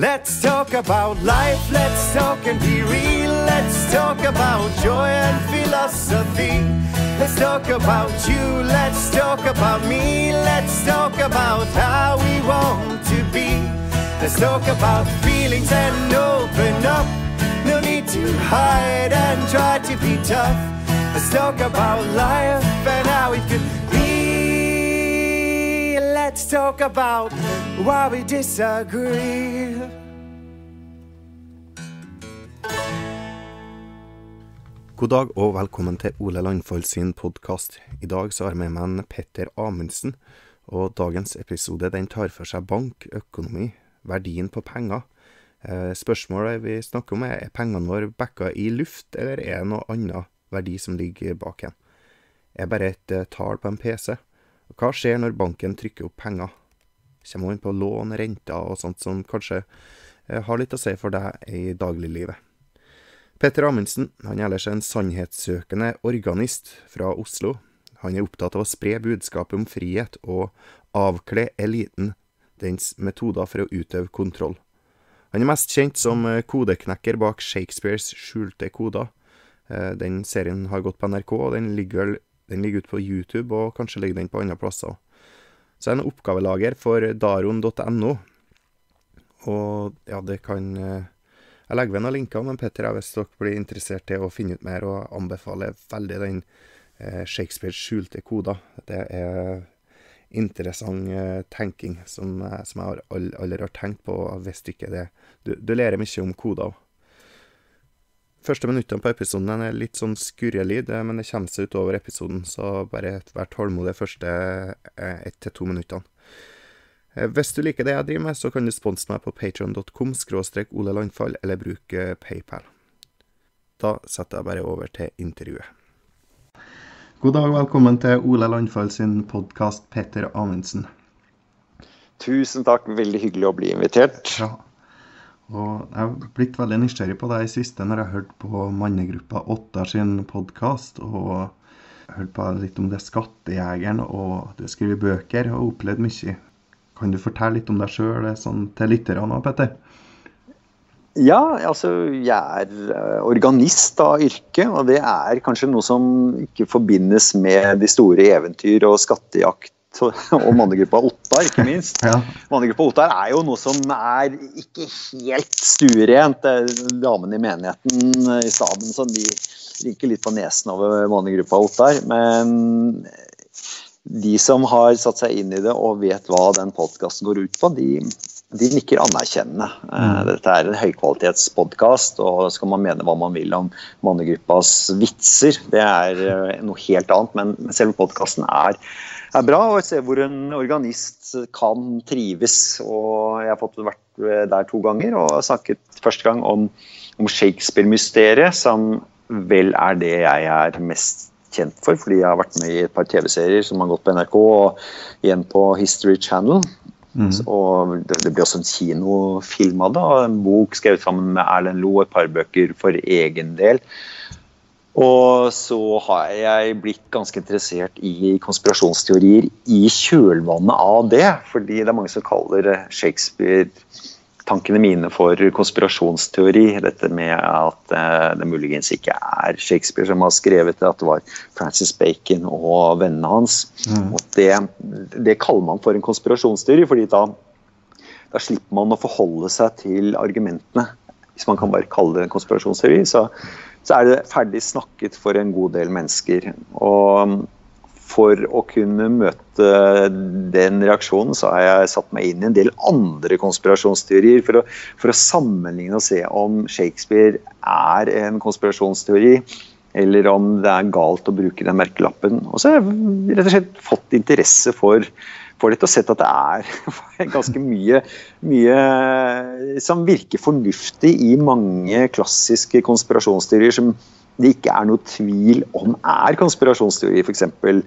Let's talk about life, let's talk and be real. Let's talk about joy and philosophy. Let's talk about you, let's talk about me. Let's talk about how we want to be. Let's talk about feelings and open up. No need to hide and try to be tough. Let's talk about life and how it could be. Let's talk about why we disagree. God dag og velkommen til Ole Landfald sin podcast. I dag så har jeg med meg Petter Amundsen, og dagens episode den tar for seg bank, økonomi, verdien på penger. Spørsmålet vi snakker om er pengene våre backa i luft, eller er det noe annet verdi som ligger bak igjen? Er bare et tal på en PC? Hva skjer når banken trykker opp penger? Kommer inn på lån, renter og sånt som kanskje har litt å si for deg i dagliglivet? Petter Amundsen, han er ellers en sannhetssøkende organist fra Oslo. Han er opptatt av å spre budskapet om frihet og avkle eliten, dens metoder for å utøve kontroll. Han er mest kjent som kodeknekker bak Shakespeares Skjulte Koder. Den serien har gått på NRK, og den ligger ut på YouTube, og kanskje ligger den på andre plasser. Så er han oppgavelager for daron.no, og ja, det kan... Jeg legger ved noen linker, men Petter, hvis dere blir interessert til å finne ut mer, og anbefaler veldig den Shakespeares skjulte koder. Det er interessant tenking som jeg aldri har tenkt på, hvis ikke det. Du lærer mye om koder. Første minuttene på episoden er litt sånn skurrelyd, men det kommer seg utover episoden, så bare vær tålmodig første 1-2 minuttene. Hvis du liker det jeg driver med, så kan du sponse meg på patreon.com/Ole Landfald eller bruke PayPal. Da setter jeg bare over til intervjuet. God dag og velkommen til Ole Landfald sin podcast, Petter Amundsen. Tusen takk, veldig hyggelig å bli invitert. Ja, og jeg har blitt veldig nysgjerrig på deg i siste når jeg hørte på Mannegruppa Ottar sin podcast, og hørte på litt om det skattejegeren, og du skriver bøker og opplevd mye. Kan du fortelle litt om deg selv sånn, til lytterne, Petter? Ja, altså jeg er organist av yrke, og det er kanskje noe som ikke forbindes med de store eventyr og skattejakt og Mannegruppa Ottar, ikke minst. Ja. Mannegruppa Ottar er jo noe som er ikke helt stuerent. Damene i menigheten i staben, så de ryker litt på nesen over Mannegruppa Ottar, men... De som har satt seg inn i det og vet hva den podcasten går ut på, de nikker anerkjennende. Dette er en høykvalitetspodcast, og skal man mene hva man vil om mannegruppas vitser. Det er noe helt annet, men selve podcasten er bra, og jeg ser hvor en organist kan trives. Og jeg har fått vært der 2 ganger, og snakket første gang om Shakespeare-mysteriet, som vel er det jeg er mest kjent for, fordi jeg har vært med i et par TV-serier som har gått på NRK, og igjen på History Channel. Og det blir også en kinofilm av det, og en bok skrevet sammen med Erlend Lohr, et par bøker for egen del. Og så har jeg blitt ganske interessert i konspirasjonsteorier i kjølvannet av det, fordi det er mange som kaller Shakespeare tankene mine for konspirasjonsteori, dette med at det muligens ikke er Shakespeare som har skrevet det, at det var Francis Bacon og vennene hans. Og det kaller man for en konspirasjonsteori, fordi da slipper man å forholde seg til argumentene. Hvis man kan bare kalle det en konspirasjonsteori, så er det ferdig snakket for en god del mennesker. Og for å kunne møte den reaksjonen, så har jeg satt meg inn i en del andre konspirasjonsteorier for å sammenligne og se om Shakespeare er en konspirasjonsteori, eller om det er galt å bruke den merkelappen. Og så har jeg rett og slett fått interesse for dette, og sett at det er ganske mye som virker fornuftig i mange klassiske konspirasjonsteorier som det ikke er noe tvil om er konspirasjonsteori, for eksempel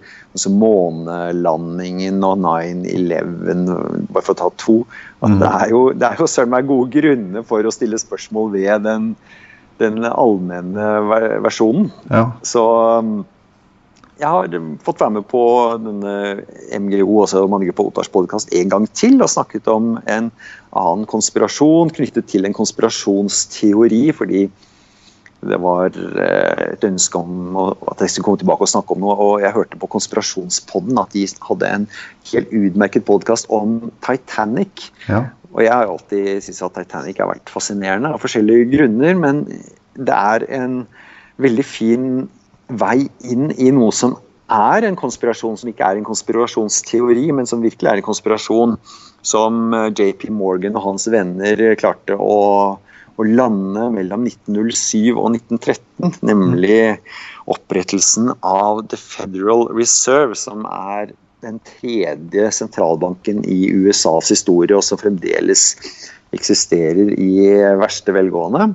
månelandingen og 9-11, bare for å ta 2. Det er jo selv meg gode grunner for å stille spørsmål ved den allmenne versjonen. Så Jeg har fått være med på denne MGO, altså Mannegruppa Ottars podcast, en gang til og snakket om en annen konspirasjon knyttet til en konspirasjonsteori, fordi det var et ønske om at jeg skulle komme tilbake og snakke om noe, og jeg hørte på Konspirasjonspodden at de hadde en helt utmerket podcast om Titanic. Ja. Og jeg har alltid syntes at Titanic har vært fascinerende av forskjellige grunner, men det er en veldig fin vei inn i noe som er en konspirasjon, som ikke er en konspirasjonsteori, men som virkelig er en konspirasjon som J.P. Morgan og hans venner klarte å lande mellom 1907 og 1913, nemlig opprettelsen av The Federal Reserve, som er den tredje sentralbanken i USAs historie, og som fremdeles eksisterer i verste velgående.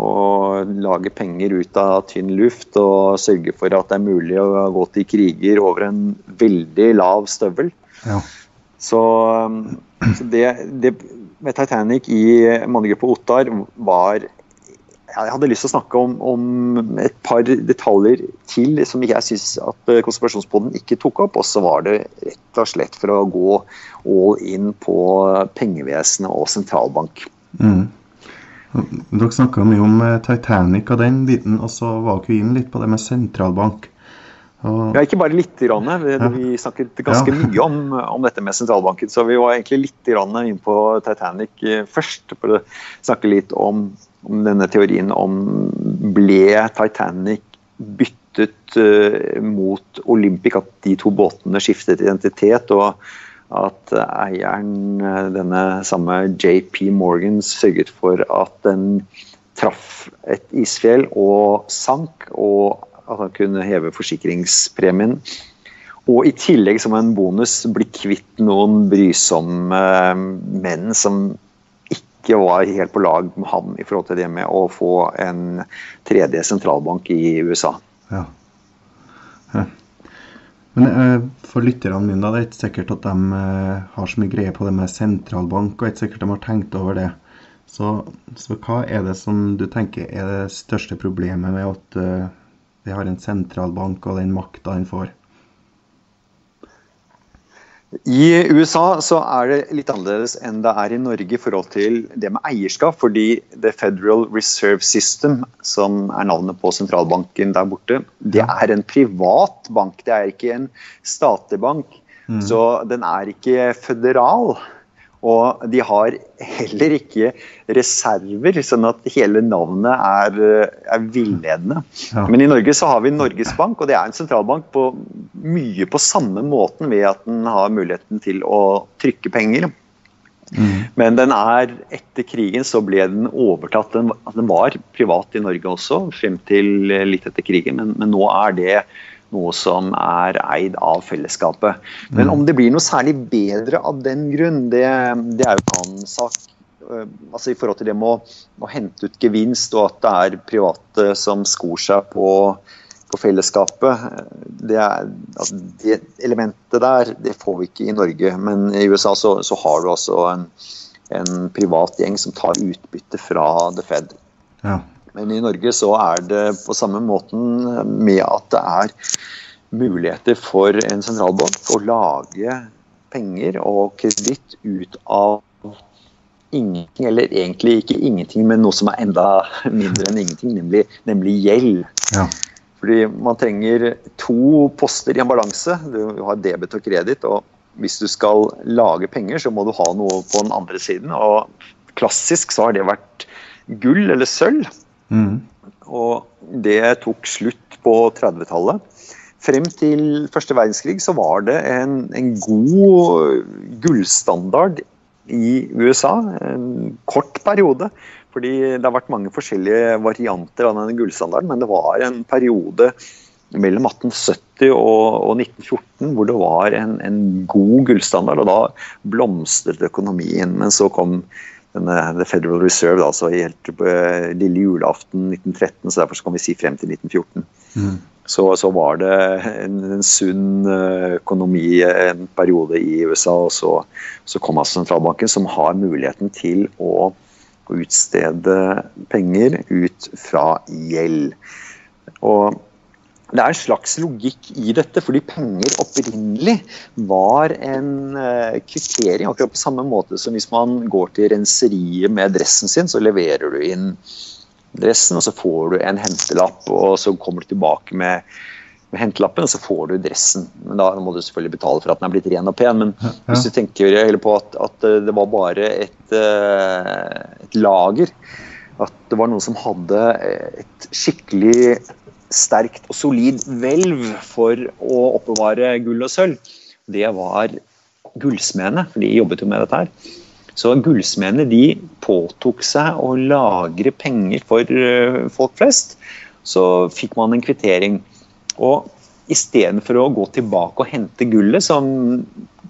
Og lage penger ut av tynn luft og sørge for at det er mulig å gå til kriger over en veldig lav støvel. Så det med Titanic i Mannegruppa Ottar var, jeg hadde lyst til å snakke om et par detaljer til som jeg synes at konspirasjonspodden ikke tok opp, og så var det rett og slett for å gå all in på pengevesenet og sentralbank. Dere snakket mye om Titanic og den biten, og så var vi inn litt på det med sentralbank. Ja, ikke bare litt grann. Vi snakket ganske mye om dette med sentralbanken, så vi var egentlig litt grann inn på Titanic først, for å snakke litt om denne teorien om ble Titanic byttet mot Olympic, at de to båtene skiftet identitet, og at eieren, denne samme J.P. Morgan, sørget for at den traff et isfjell og sank, og at han kunne heve forsikringspremien. Og i tillegg som en bonus bli kvitt noen brysomme menn som ikke var helt på lag med ham i forhold til det med å få en tredje sentralbank i USA. Ja. Men for lytterne mine, det er ikke sikkert at de har så mye greie på det med sentralbank, og ikke sikkert de har tenkt over det. Så hva er det som du tenker er det største problemet med at vi har en sentralbank og den makta den får? I USA så er det litt annerledes enn det er i Norge i forhold til det med eierskap, fordi The Federal Reserve System, som er navnet på sentralbanken der borte, det er en privat bank, det er ikke en statlig bank, så den er ikke føderal, og de har heller ikke reserver, sånn at hele navnet er villedende. Men i Norge så har vi Norges Bank, og det er en sentralbank på mye på samme måten ved at den har muligheten til å trykke penger. Men den er, etter krigen så ble den overtatt, den var privat i Norge også, frem til litt etter krigen, men nå er det noe som er eid av fellesskapet. Men om det blir noe særlig bedre av den grunn, det er jo en annen sak. Altså i forhold til det med å hente ut gevinst, og at det er private som skor seg på fellesskapet. Det elementet der, det får vi ikke i Norge. Men i USA så har du altså en privat gjeng som tar utbytte fra The Fed. Ja. Men i Norge så er det på samme måten med at det er muligheter for en sentralbank å lage penger og kreditt ut av ingenting, eller egentlig ikke ingenting, men noe som er enda mindre enn ingenting, nemlig gjeld. Fordi man trenger to poster i en balanse. Du har debit og kreditt, og hvis du skal lage penger så må du ha noe på den andre siden, og klassisk så har det vært gull eller sølv. Og det tok slutt på 30-tallet. Frem til første verdenskrig så var det en god gullstandard i USA, en kort periode, fordi det har vært mange forskjellige varianter av denne gullstandarden, men det var en periode mellom 1870 og 1914 hvor det var en god gullstandard, og da blomstret økonomien, men så kom The Federal Reserve altså helt på lille julaften 1913, så derfor så kan vi si frem til 1914. Så var det en sunn økonomi en periode i USA, og så kom altså sentralbanken, som har muligheten til å utstede penger ut fra gjeld. Og Det er en slags logikk i dette, fordi penger opprinnelig var en kvittering, akkurat på samme måte som hvis man går til renseriet med dressen sin, så leverer du inn dressen, og så får du en hentelapp, og så kommer du tilbake med hentelappen, og så får du dressen. Men da må du selvfølgelig betale for at den er blitt ren og pen, men hvis du tenker heller på at det var bare et lager, at det var noen som hadde et skikkelig sterkt og solid velv for å oppbevare gull og sølv, det var gullsmedene, for de jobbet jo med dette her. Så gullsmedene, de påtok seg å lagre penger for folk flest, så fikk man en kvittering. Og i stedet for å gå tilbake og hente gullet, som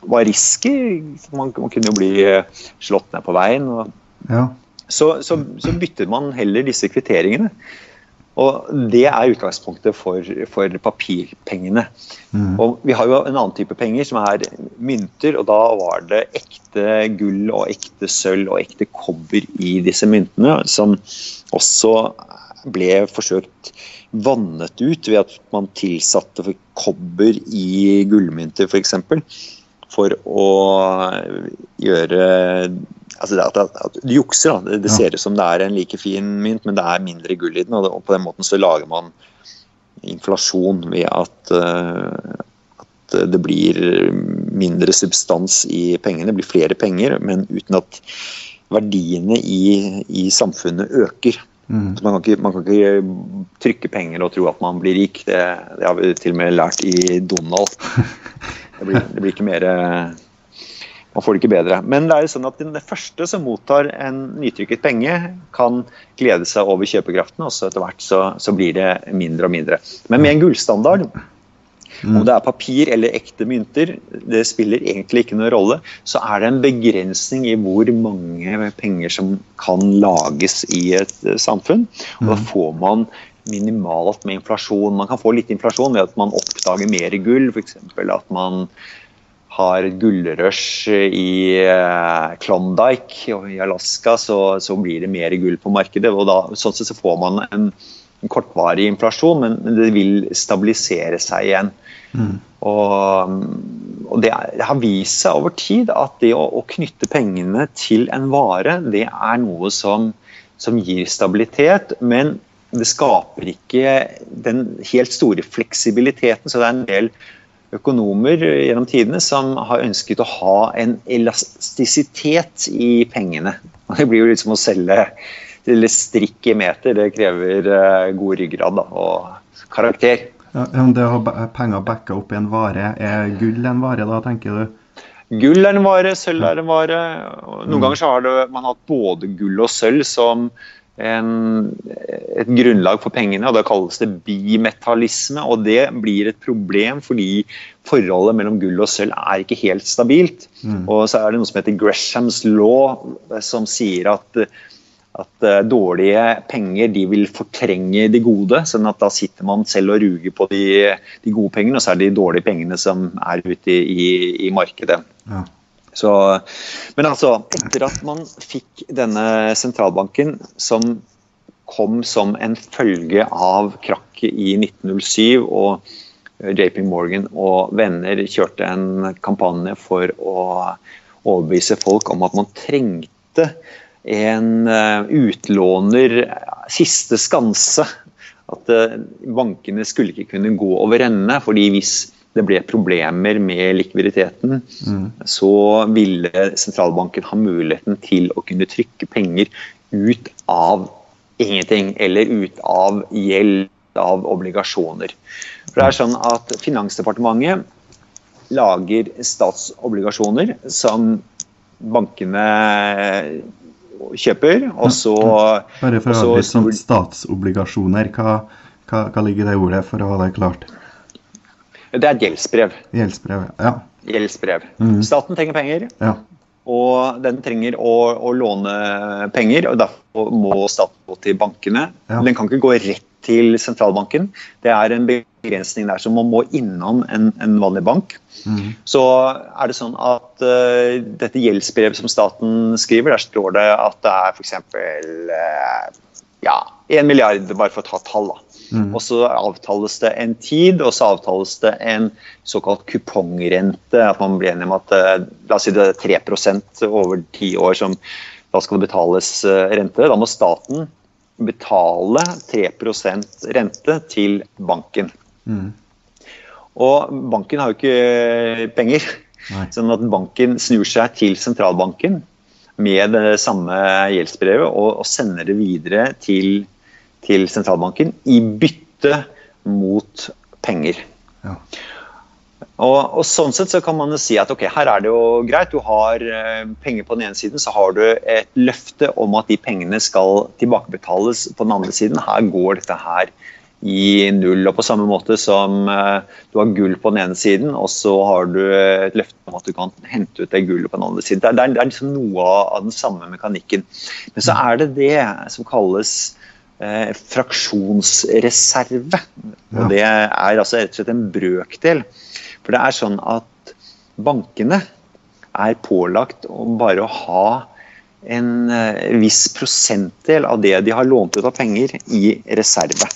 var risky, man kunne jo bli slått ned på veien, så byttet man heller disse kvitteringene. Og det er utgangspunktet for papirpengene. Og vi har jo en annen type penger som er mynter, og da var det ekte gull og ekte sølv og ekte kobber i disse myntene, som også ble forsøkt vannet ut ved at man tilsatte for kobber i gullmynter, for eksempel, for å gjøre... Du jukser, det ser ut som det er en like fin mynt, men det er mindre gull i den, og på den måten så lager man inflasjon ved at det blir mindre substans i pengene, det blir flere penger, men uten at verdiene i samfunnet øker. Så man kan ikke trykke penger og tro at man blir rik, det har vi til og med lært i Donald. Det blir ikke mer... Man får det ikke bedre. Men det er jo sånn at den første som mottar en nytrykket penge kan glede seg over kjøpekraften, og så etter hvert så blir det mindre og mindre. Men med en gullstandard, om det er papir eller ekte mynter, det spiller egentlig ikke noen rolle, så er det en begrensning i hvor mange penger som kan lages i et samfunn. Og da får man minimalt med inflasjon. Man kan få litt inflasjon ved at man oppdager mer gull, for eksempel at man har et gullrush i Klondike og i Alaska, så blir det mer gull på markedet. Og da, sånn sett så får man en kortvarig inflasjon, men det vil stabilisere seg igjen. Og det har vist seg over tid at det å knytte pengene til en vare, det er noe som gir stabilitet, men det skaper ikke den helt store fleksibiliteten, så det er en del økonomer gjennom tidene som har ønsket å ha en elastisitet i pengene. Det blir jo litt som å selge strikk i meter, det krever god ryggrad og karakter. Om det å ha penger backa opp i en vare, er gull en vare da, tenker du? Gull er en vare, sølv er en vare. Noen ganger så har man hatt både gull og sølv som et grunnlag for pengene, og det kalles det bimetallisme, og det blir et problem fordi forholdet mellom gull og sølv er ikke helt stabilt. Og så er det noe som heter Greshams law, som sier at dårlige penger de vil fortrenge de gode, sånn at da sitter man selv og ruger på de gode pengene, og så er det de dårlige pengene som er ute i markedet. Men altså, etter at man fikk denne sentralbanken som kom som en følge av krakket i 1907, og J.P. Morgan og venner kjørte en kampanje for å overbevise folk om at man trengte en utlåner siste skanse, at bankene skulle ikke kunne gå over ende, fordi hvis det ble problemer med likviditeten, så ville sentralbanken ha muligheten til å kunne trykke penger ut av ingenting, eller ut av gjeld, av obligasjoner. For det er sånn at Finansdepartementet lager statsobligasjoner som bankene kjøper, og så... Bare for å ha litt sånn statsobligasjoner, hva ligger det i ordet for å ha det klart? Det er et gjeldsbrev. Gjeldsbrev, ja. Gjeldsbrev. Staten trenger penger, og den trenger å låne penger, og derfor må staten gå til bankene. Den kan ikke gå rett til sentralbanken. Det er en begrensning der som man må innom en vanlig bank. Så er det sånn at dette gjeldsbrevet som staten skriver, der står det at det er for eksempel 1 milliard, bare for å ta tall da. Og så avtales det en tid, og så avtales det en såkalt kupongrente, at man blir enig om at la oss si det er 3% over 10 år som da skal det betales rente. Da må staten betale 3% rente til banken. Og banken har jo ikke penger, sånn at banken snur seg til sentralbanken med det samme gjeldsbrevet og sender det videre til sentralbanken i bytte mot penger. Og sånn sett så kan man si at ok, her er det jo greit, du har penger på den ene siden, så har du et løfte om at de pengene skal tilbakebetales på den andre siden. Her går dette her i null, og på samme måte som du har gull på den ene siden, og så har du et løfte om at du kan hente ut det gullet på den andre siden. Det er liksom noe av den samme mekanikken. Men så er det det som kalles fraksjonsreserve, og det er altså rett og slett en brøkdel. For det er sånn at bankene er pålagt om bare å ha en viss prosentdel av det de har lånt ut av penger i reserve.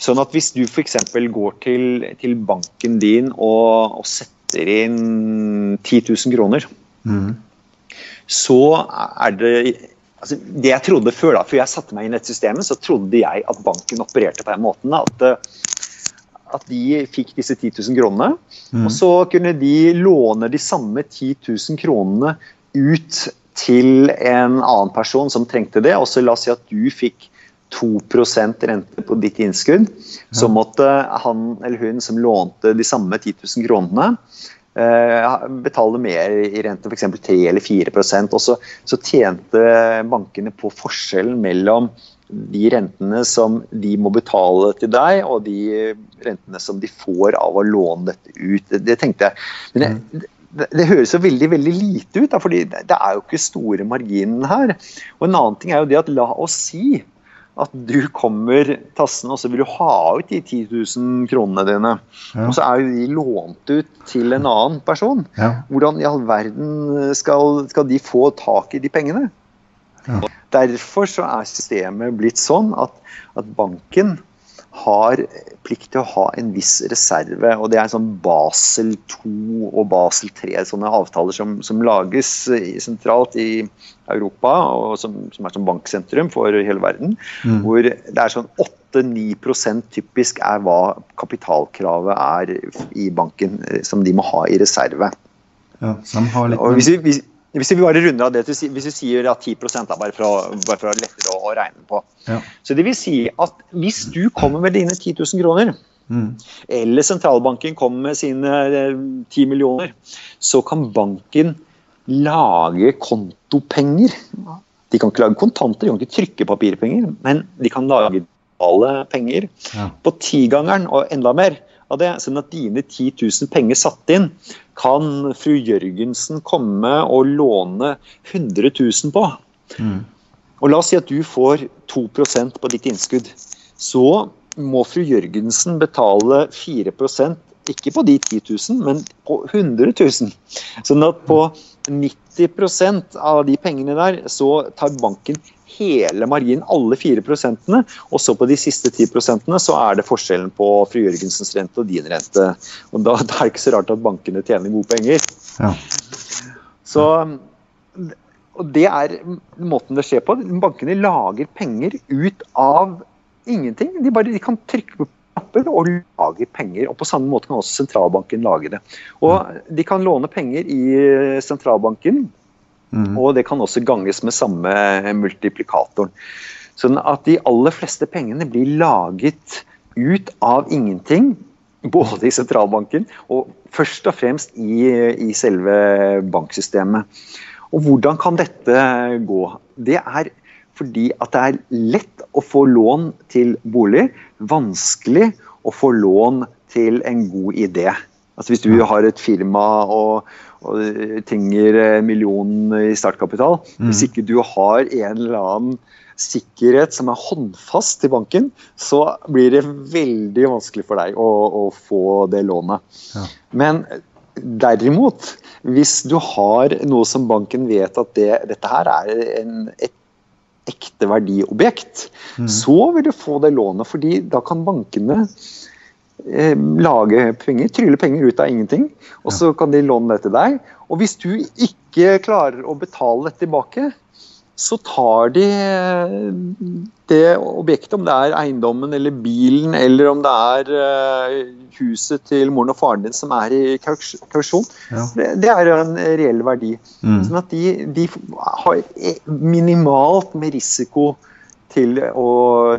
Sånn at hvis du for eksempel går til banken din og setter inn 10 000 kroner, så er det... Det jeg trodde før da, for jeg satte meg inn i et system, så trodde jeg at banken opererte på den måten da, at de fikk disse 10 000 kronene, og så kunne de låne de samme 10 000 kronene ut til en annen person som trengte det, og så la oss si at du fikk 2% rente på ditt innskudd, så måtte han eller hun som lånte de samme 10 000 kronene, betaler mer i rente, for eksempel 3 eller 4%, og så tjente bankene på forskjellen mellom de rentene som de må betale til deg, og de rentene som de får av å låne dette ut. Det tenkte jeg. Men det høres jo veldig, veldig lite ut, fordi det er jo ikke store marginene her. Og en annen ting er jo det at la oss si at du kommer tassen, og så vil du ha ut de 10 000 kronene dine. Og så er jo de lånt ut til en annen person. Hvordan i all verden skal de få tak i de pengene? Derfor så er systemet blitt sånn at banken har plikt til å ha en viss reserve, og det er en sånn Basel 2 og Basel 3, sånne avtaler som lages sentralt i Europa, og som er som banksentrum for hele verden, hvor det er sånn 8-9% typisk er hva kapitalkravet er i banken, som de må ha i reserve. Og hvis vi bare runder av det, hvis vi sier at 10% er bare for å lettere å regne på. Så det vil si at hvis du kommer med dine 10 000 kroner, eller sentralbanken kommer med sine 10 millioner, så kan banken lage kontopenger. De kan ikke lage kontanter, de kan ikke trykke papirpenger, men de kan lage digitale penger på 10-gangeren og enda mer. Sånn at dine 10 000 penger satt inn, kan fru Jørgensen komme og låne 100 000 på. Og la oss si at du får 2% på ditt innskudd. Så må fru Jørgensen betale 4%, ikke på de 10 000, men på 100 000. Sånn at på 90% av de pengene der, så tar banken hele marginen, alle 4%-ene, og så på de siste 10%-ene så er det forskjellen på fru Jørgensens rente og din rente. Og da er det ikke så rart at bankene tjener gode penger. Så det er måten det skjer på. Bankene lager penger ut av ingenting. De kan trykke på knapper og lage penger, og på samme måte kan også sentralbanken lage det. Og de kan låne penger i sentralbanken, og det kan også ganges med samme multiplikatoren. Sånn at de aller fleste pengene blir laget ut av ingenting, både i sentralbanken og først og fremst i selve banksystemet. Og hvordan kan dette gå? Det er fordi at det er lett å få lån til bolig, vanskelig å få lån til en god idé. Altså hvis du har et firma og trenger 1 million i startkapital, hvis ikke du har en eller annen sikkerhet som er håndfast til banken, så blir det veldig vanskelig for deg å få det lånet. Men derimot, hvis du har noe som banken vet at dette her er et ekte verdiobjekt, så vil du få det lånet, fordi da kan bankene lage penger, trylle penger ut av ingenting, og så kan de låne det til deg. Og hvis du ikke klarer å betale det tilbake, så tar de det objektet, om det er eiendommen eller bilen, eller om det er huset til moren og faren din som er i kausjon, det er en reell verdi. Sånn at de har minimalt med risiko til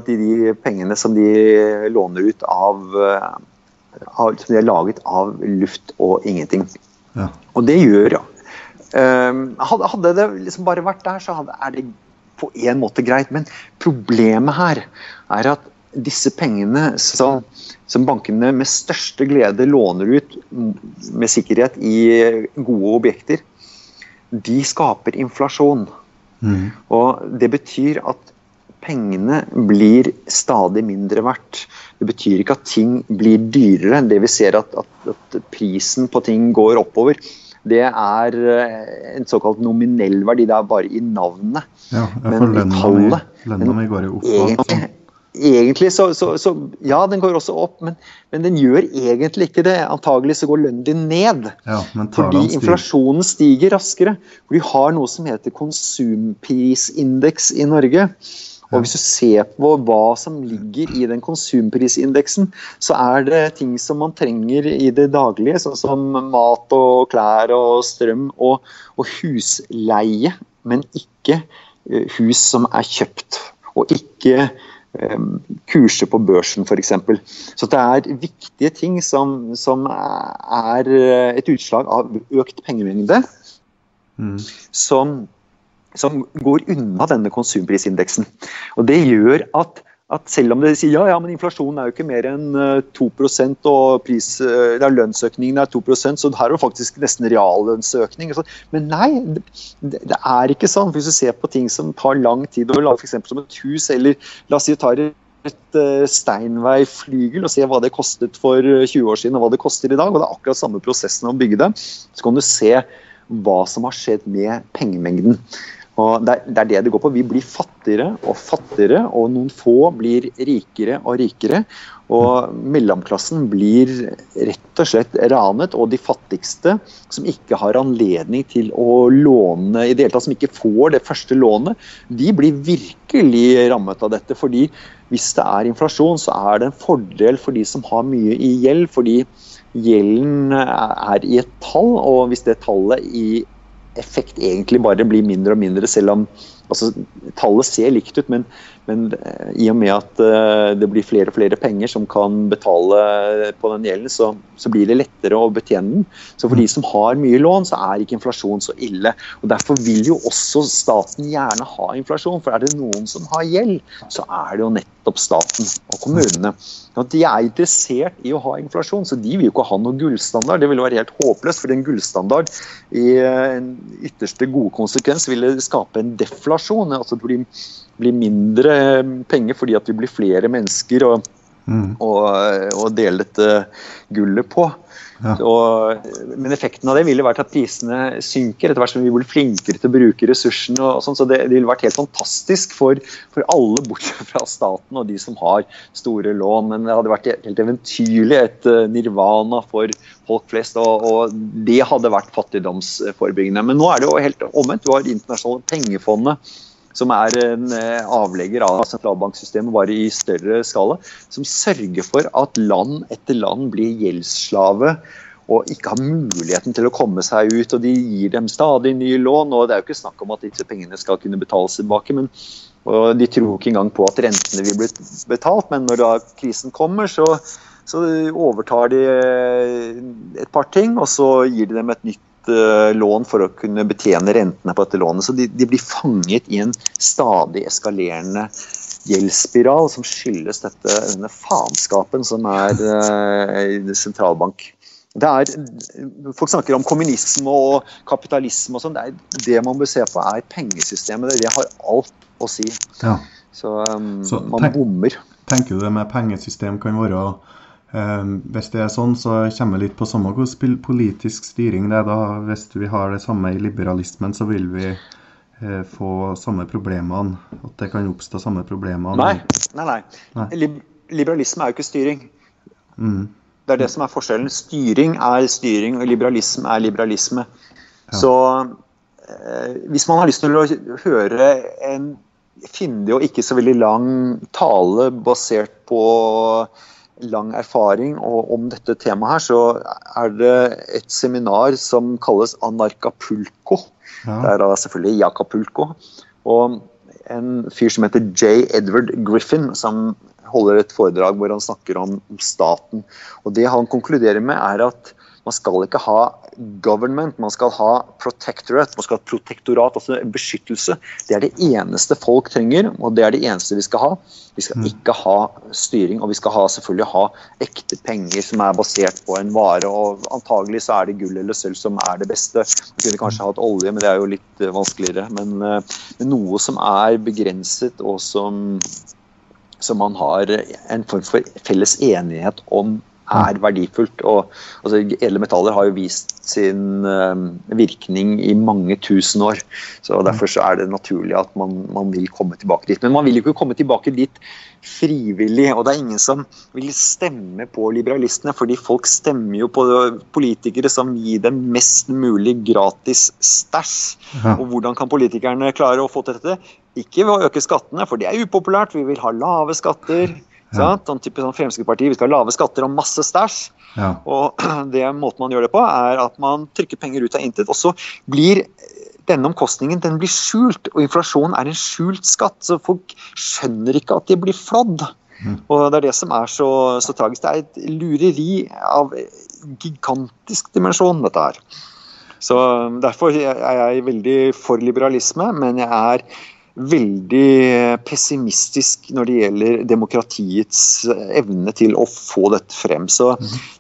de pengene som de låner ut som de har laget av luft og ingenting. Og det gjør, hadde det liksom bare vært der, så er det på en måte greit, men problemet her er at disse pengene som bankene med største glede låner ut med sikkerhet i gode objekter, de skaper inflasjon. Og det betyr at pengene blir stadig mindre verdt. Det betyr ikke at ting blir dyrere, det vi ser at prisen på ting går oppover. Det er en såkalt nominell verdi, det er bare i navnet. Men i tallet. Lønnen går jo opp. Egentlig så, ja, den går også opp, men den gjør egentlig ikke det. Antagelig så går lønnen din ned, fordi inflasjonen stiger raskere. Vi har noe som heter konsumprisindeks i Norge, og hvis du ser på hva som ligger i den konsumprisindeksen, så er det ting som man trenger i det daglige, sånn som mat og klær og strøm og husleie, men ikke hus som er kjøpt, og ikke kurser på børsen for eksempel. Så det er viktige ting som er et utslag av økt pengemengde, som går unna denne konsumprisindeksen. Og det gjør at selv om det sier, men inflasjonen er jo ikke mer enn 2%, og lønnsøkningen er 2%, så her er det faktisk nesten reallønnsøkning. Men nei, det er ikke sånn. Hvis du ser på ting som tar lang tid, for eksempel som et hus, eller la oss si du tar et steinveiflygel og se hva det kostet for 20 år siden, og hva det koster i dag, og det er akkurat samme prosessen å bygge det, så kan du se hva som har skjedd med pengemengden. Og det er det det går på. Vi blir fattigere og fattigere, og noen få blir rikere og rikere, og mellomklassen blir rett og slett ranet, og de fattigste som ikke har anledning til å låne, i det hele tatt som ikke får det første lånet, de blir virkelig rammet av dette, fordi hvis det er inflasjon, så er det en fordel for de som har mye i gjeld, fordi gjelden er i et tall, og hvis det tallet i effekt egentlig bare blir mindre og mindre, selv om tallet ser likt ut, men i og med at det blir flere og flere penger som kan betale på den gjelden, så blir det lettere å betjene den. Så for de som har mye lån, så er ikke inflasjon så ille. Og derfor vil jo også staten gjerne ha inflasjon, for er det noen som har gjeld, så er det jo nettopp staten og kommunene. De er interessert i å ha inflasjon, så de vil jo ikke ha noen gullstandard. Det vil være helt håpløst, for en gullstandard i en ytterste god konsekvens ville skape en deflasjon, altså det blir mindre penger fordi at vi blir flere mennesker å dele dette gullet på. Men effekten av det ville vært at prisene synker etter hvert som vi blir flinkere til å bruke ressursene og sånn, så det ville vært helt fantastisk for alle bortsett fra staten og de som har store lån, men det hadde vært helt eventyrlig et nirvana for folk flest, og det hadde vært fattigdomsforebyggende. Men nå er det jo helt omvendt. Du har internasjonale pengefondet, som er en avlegger av sentralbanksystemet bare i større skala, som sørger for at land etter land blir gjeldsslave og ikke har muligheten til å komme seg ut, og de gir dem stadig nye lån, og det er jo ikke snakk om at disse pengene skal kunne betales tilbake, men de tror ikke engang på at rentene vil bli betalt, men når da krisen kommer, så overtar de et par ting, og så gir de dem et nytt lån for å kunne betjene rentene på dette lånet, så de blir fanget i en stadig eskalerende gjeldsspiral som skyldes denne faenskapen som er sentralbank. Folk snakker om kommunisme og kapitalisme og sånn, det man bør se på er pengesystemet, det har alt å si, så man bommer. Tenker du det med pengesystem kan være å hvis det er sånn, så kommer vi litt på samme politisk styring det da, hvis vi har det samme i liberalismen, så vil vi få samme problemene, at det kan oppstå samme problemene. Nei. Liberalisme jo ikke styring. Det det som forskjellen. Styring styring, og liberalisme liberalisme. Så hvis man har lyst til å høre en findig og ikke så veldig lang tale basert på lang erfaring om dette temaet her, så det et seminar som kalles Anarkapulco. Det da selvfølgelig i Acapulco. Og en fyr som heter J. Edward Griffin, som holder et foredrag hvor han snakker om staten. Og det han konkluderer med at man skal ikke ha government, man skal ha protectorate, man skal ha protektorat, altså beskyttelse. Det det eneste folk trenger, og det det eneste vi skal ha. Vi skal ikke ha styring, og vi skal selvfølgelig ha ekte penger som basert på en vare, og antagelig så det gull eller sølv som det beste. Vi kunne kanskje hatt olje, men det jo litt vanskeligere. Men noe som begrenset, og som man har en form for felles enighet om, verdifullt. Og, edle metaller har jo vist sin virkning i mange tusen år, så derfor så det naturlig at man vil komme tilbake dit. Men man vil jo ikke komme tilbake dit frivillig, og det ingen som vil stemme på liberalistene, fordi folk stemmer jo på politikere som gir dem mest mulig gratis stæsj. Og hvordan kan politikerne klare å få til dette? Ikke ved å øke skattene, for det upopulært, vi vil ha lave skatter. Sånn type Fremskrittspartiet, vi skal ha lave skatter og masse stæsj, og det måten man gjør det på at man trykker penger ut av intet, og så blir denne omkostningen, den blir skjult, og inflasjonen en skjult skatt, så folk skjønner ikke at de blir flådd, og det det som så tragisk, det et lureri av gigantisk dimensjon dette her. Så derfor jeg veldig for liberalisme, men jeg veldig pessimistisk når det gjelder demokratiets evne til å få dette frem. Så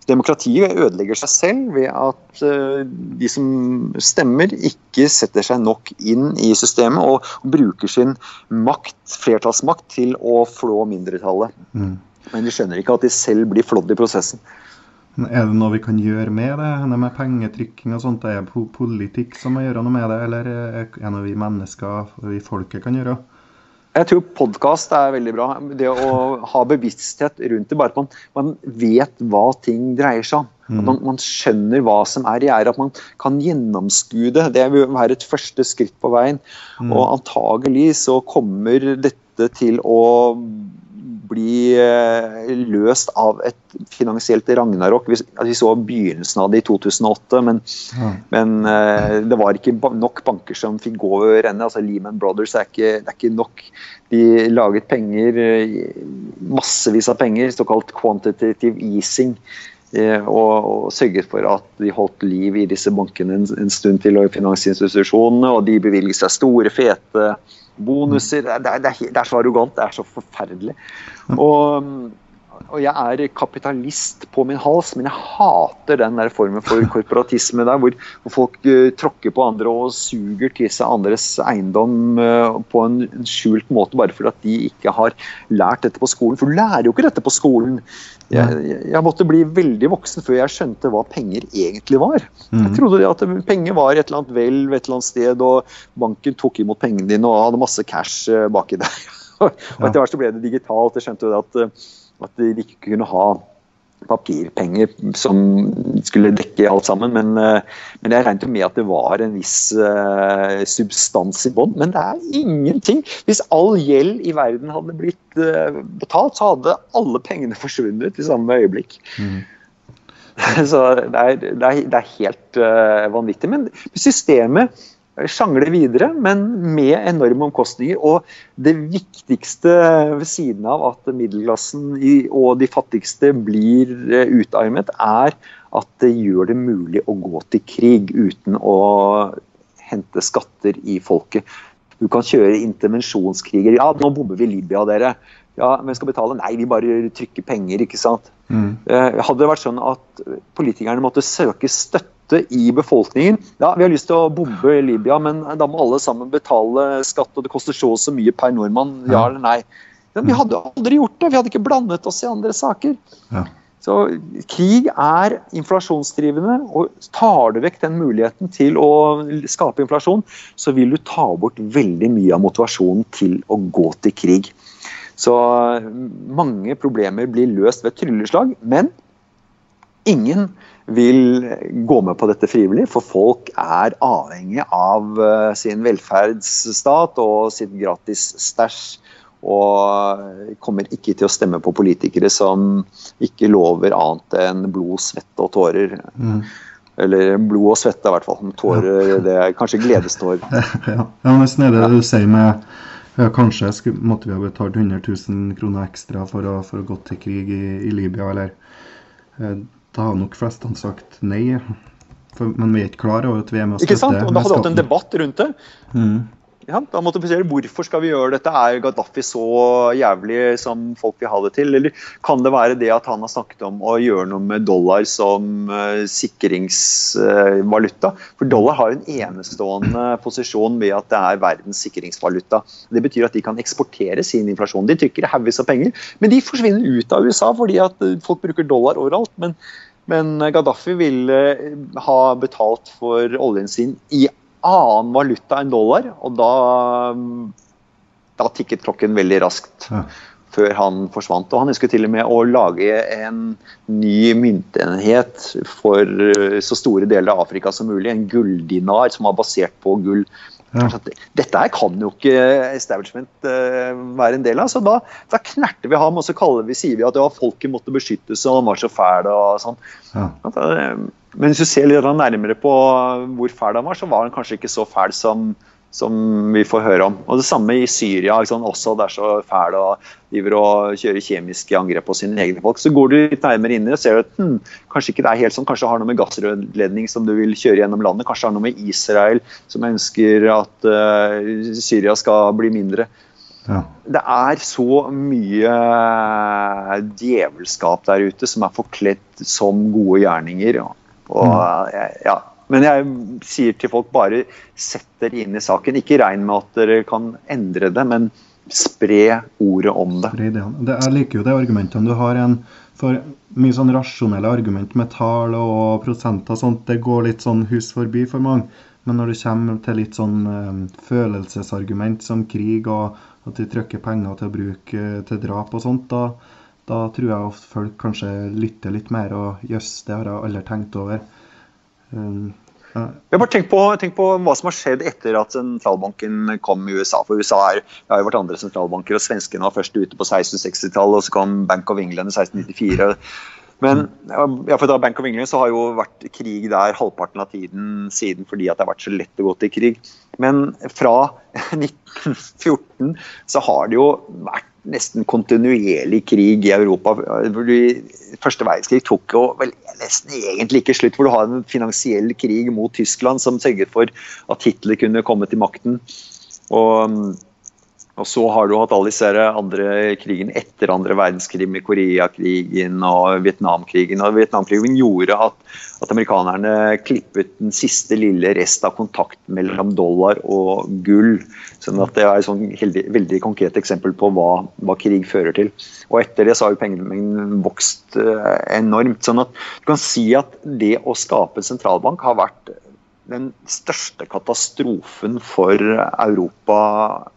demokratiet ødelegger seg selv ved at de som stemmer ikke setter seg nok inn i systemet og bruker sin makt, flertallsmakt, til å flå mindretallet. Men de skjønner ikke at de selv blir flådd i prosessen. Det noe vi kan gjøre med det? Det med pengetrykking og sånt, det politikk som må gjøre noe med det, eller det noe vi mennesker, vi folket kan gjøre? Jeg tror podcast veldig bra. Det å ha bevissthet rundt det, bare at man vet hva ting dreier seg om. At man skjønner hva som i gjære, at man kan gjennomskue det. Det vil være et første skritt på veien. Og antagelig så kommer dette til å bli løst av et finansielt ragnarok. Vi så begynnelsen av det i 2008, men det var ikke nok banker som fikk gå over ende. Altså Lehman Brothers ikke nok. De laget penger, massevis av penger, såkalt quantitative easing, og sørget for at de holdt liv i disse bankene en stund til, og i finansinstitusjonene, og de bevilget seg store, fete bonuser. Det så arrogant, det så forferdelig. Og jeg kapitalist på min hals, men jeg hater den der formen for korporatisme der, hvor folk tråkker på andre og suger til seg andres eiendom på en skjult måte, bare for at de ikke har lært dette på skolen. For du lærer jo ikke dette på skolen. Jeg måtte bli veldig voksen før jeg skjønte hva penger egentlig var. Jeg trodde at penger var et eller annet velv, et eller annet sted, og banken tok imot pengene dine og hadde masse cash bak i deg. Og etter hvert så ble det digitalt. Jeg skjønte at de ikke kunne ha papirpenger som skulle dekke alt sammen, men jeg regnet jo med at det var en viss substans i bånd, men det ingenting. Hvis all gjeld i verden hadde blitt betalt, så hadde alle pengene forsvunnet i samme øyeblikk. Så det helt vanvittig, men systemet sjangler videre, men med enorme omkostninger, og det viktigste ved siden av at middelklassen og de fattigste blir utarmet, at det gjør det mulig å gå til krig uten å hente skatter i folket. Du kan kjøre intervensjonskriger. Ja, nå bomber vi Libya, dere. Ja, men skal betale? Nei, vi bare trykker penger, ikke sant? Hadde det vært sånn at politikerne måtte søke støtte i befolkningen. Ja, vi har lyst til å bombe i Libya, men da må alle sammen betale skatt, og det koster så mye per nordmann. Ja eller nei. Vi hadde aldri gjort det. Vi hadde ikke blandet oss i andre saker. Så krig inflasjonsdrivende, og tar du vekk den muligheten til å skape inflasjon, så vil du ta bort veldig mye av motivasjonen til å gå til krig. Så mange problemer blir løst ved trylleslag, men ingen vil gå med på dette frivillig, for folk avhengig av sin velferdsstat og sitt gratis stæsj, og kommer ikke til å stemme på politikere som ikke lover annet enn blod, svette og tårer. Eller blod og svette i hvert fall, tårer, det kanskje gledestår. Ja, nesten det du sier med kanskje måtte vi ha betalt 100 000 kroner ekstra for å gå til krig i Libya, eller da har nok flest han sagt nei, men vi er ikke klare over at vi er med å støtte. Ikke sant, og da hadde vi hatt en debatt rundt det. Ja, da måtte vi spørre, hvorfor skal vi gjøre dette? Gaddafi så jævlig som folk vil ha det til? Eller kan det være det at han har snakket om å gjøre noe med dollar som sikringsvaluta? For dollar har en enestående posisjon med at det verdens sikringsvaluta. Det betyr at de kan eksportere sin inflasjon. De trykker haugevis av penger, men de forsvinner ut av USA fordi at folk bruker dollar overalt, men Gaddafi ville ha betalt for oljen sin i annen valuta enn dollar, og da tikket klokken veldig raskt før han forsvant. Og han ønsket til og med å lage en ny myntenhet for så store deler av Afrika som mulig, en gulldinar som var basert på gull. Dette her kan jo ikke establishment være en del av, så da knerter vi ham, og så sier vi at folket måtte beskyttes, og han var så fæl og sånn. Men hvis du ser litt nærmere på hvor fæl han var, så var han kanskje ikke så fæl som vi får høre om. Og det samme i Syria, også det så fæl og kjører kjemiske angrep på sine egne folk. Så går du litt nærmere inn og ser at kanskje ikke det helt sånn, kanskje har noe med gassrørledning som du vil kjøre gjennom landet, kanskje har noe med Israel som ønsker at Syria skal bli mindre. Det så mye djevelskap der ute som forkledd som gode gjerninger, ja. Men jeg sier til folk, bare sett dere inn i saken, ikke regn med at dere kan endre det, men spre ordet om det. Jeg liker jo det argumentene du har, for mye sånn rasjonelle argument med tal og prosenter og sånt, det går litt sånn hus forbi for mange, men når det kommer til litt sånn følelsesargument som krig og at de trykker penger til å bruke til drap og sånt, da tror jeg ofte folk kanskje lytter litt mer, og jøss, det har jeg aldri tenkt over. Jeg bare tenk på hva som har skjedd etter at sentralbanken kom i USA, for USA har jo vært andre sentralbanker, og svenskene var først ute på 1660-tallet, og så kom Bank of England i 1694. Men for da Bank of England så har jo vært krig der halvparten av tiden siden, fordi at det har vært så lett å gå til krig. Men fra 1914 så har det jo vært nesten kontinuerlig krig i Europa. Første verdenskrig tok jo vel nesten egentlig ikke slutt, for du har en finansiell krig mot Tyskland som sørget for at Hitler kunne komme til makten. Og så har du hatt alle disse andre krigene etter andre verdenskrig, med Koreakrigen og Vietnamkrigen. Og Vietnamkrigen gjorde at amerikanerne klippet den siste lille rest av kontakt mellom dollar og gull. Sånn at det et veldig konkret eksempel på hva krig fører til. Og etter det så har jo pengemengden vokst enormt. Sånn at du kan si at det å skape en sentralbank har vært den største katastrofen for Europa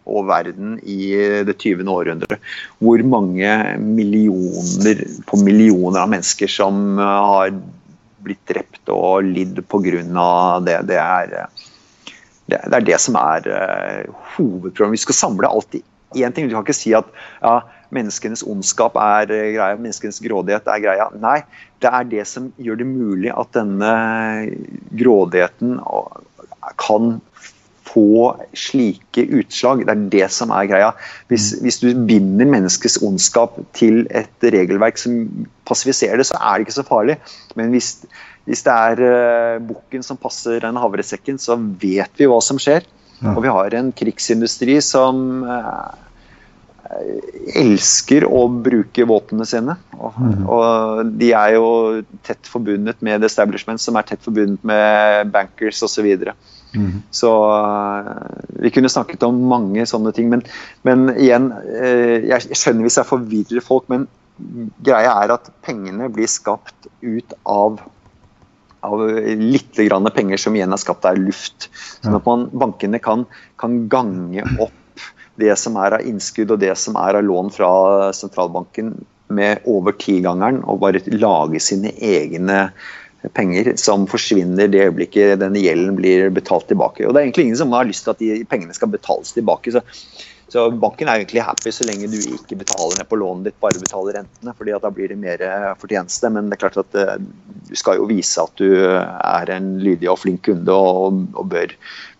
og verden i det 20. århundret, hvor mange millioner på millioner av mennesker som har blitt drept og lidd på grunn av det. Det er det som hovedproblemet. Vi skal samle alt i én ting. Du kan ikke si at menneskenes ondskap greia, menneskenes grådighet greia. Nei, det det som gjør det mulig at denne grådigheten kan få slike utslag. Det det som greia. Hvis du binder menneskets ondskap til et regelverk som passiviserer det, så det ikke så farlig. Men hvis det bukken som passer en havresekken, så vet vi hva som skjer. Og vi har en krigsindustri som elsker å bruke våpnene sine, og de jo tett forbundet med establishment som tett forbundet med bankers og så videre. Så vi kunne snakket om mange sånne ting, men igjen, jeg skjønner hvis jeg forvirrer folk, men greia er at pengene blir skapt ut av litt grann penger som igjen er skapt av luft. Sånn at bankene kan gange opp det som er av innskudd og det som er av lån fra sentralbanken med over 10-gangeren, og bare lage sine egne penger som forsvinner det øyeblikket den gjelden blir betalt tilbake. Og det er egentlig ingen som har lyst til at de pengene skal betales tilbake, så banken er egentlig happy så lenge du ikke betaler ned på lånet ditt, bare betaler rentene, fordi da blir det mer fortjeneste. Men det er klart at du skal jo vise at du er en lydig og flink kunde og bør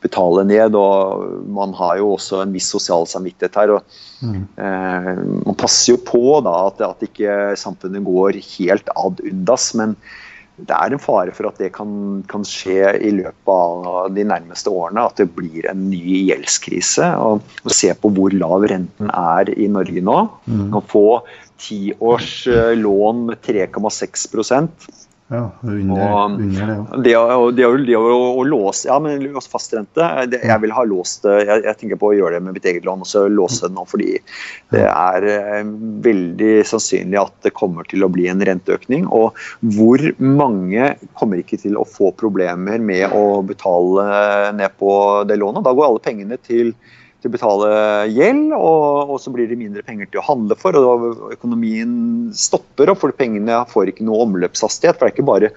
betale ned, og man har jo også en viss sosial samvittighet her, og man passer jo på at ikke samfunnet går helt ad undas, men det er en fare for at det kan skje i løpet av de nærmeste årene, at det blir en ny gjeldskrise. Og se på hvor lav renten er i Norge nå. Man kan få 10-års lån med 3,6%. Ja, under det. Det å låse, ja, men fastrente, jeg vil ha låst det, jeg tenker på å gjøre det med mitt eget lån, og så låse det nå, fordi det er veldig sannsynlig at det kommer til å bli en renteøkning, og hvor mange kommer ikke til å få problemer med å betale ned på det lånet. Da går alle pengene til å betale gjeld, og så blir det mindre penger til å handle for, og økonomien stopper opp, for pengene får ikke noe omløpshastighet, for det er ikke bare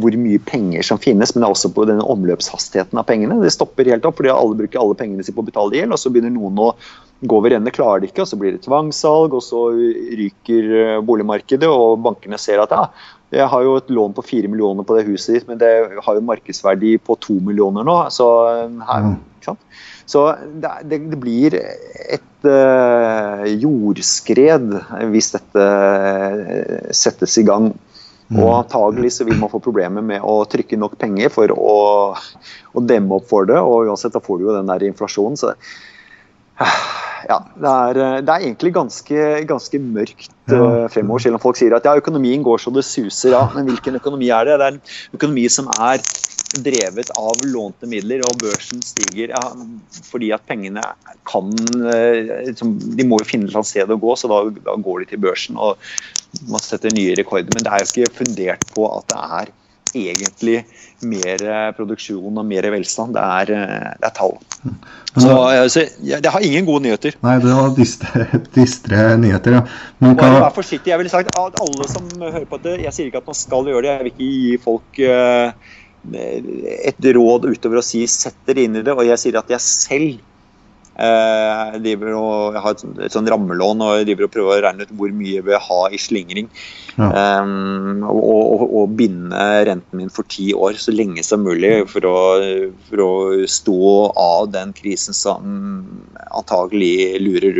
hvor mye penger som finnes, men det er også på denne omløpshastigheten av pengene. Det stopper helt opp, fordi alle bruker alle pengene sine på å betale gjeld, og så begynner noen å gå over ende, klarer det ikke, og så blir det tvangssalg, og så ryker boligmarkedet, og bankene ser at ja, jeg har jo et lån på 4 millioner på det huset ditt, men det har jo markedsverdi på 2 millioner nå, så her, ikke sant? Så det blir et jordskred hvis dette settes i gang, og antagelig så vil man få problemer med å trykke nok penger for å demme opp for det, og uansett da får du jo den der inflasjonen, så ja, det er egentlig ganske mørkt fremover, selv om folk sier at ja, økonomien går så det suser, ja, men hvilken økonomi er det? Det er en økonomi som er drevet av lånte midler, og børsen stiger fordi at pengene de må jo finne et sted å gå, så da går de til børsen og man setter nye rekorder, men det er jo ikke fundert på at det er egentlig mer produksjon og mer velstand, det er tall. Så det har ingen gode nyheter. Nei, det var dystre nyheter, ja. Vær forsiktig, jeg ville sagt at alle som hører på det, jeg sier ikke at man skal gjøre det, jeg vil ikke gi folk et råd utover å si sett dere inn i det, og jeg sier at jeg selv har et sånn rammelån og prøver å regne ut hvor mye jeg vil ha i slingring og binde renten min for 10 år så lenge som mulig for å stå av den krisen som antagelig lurer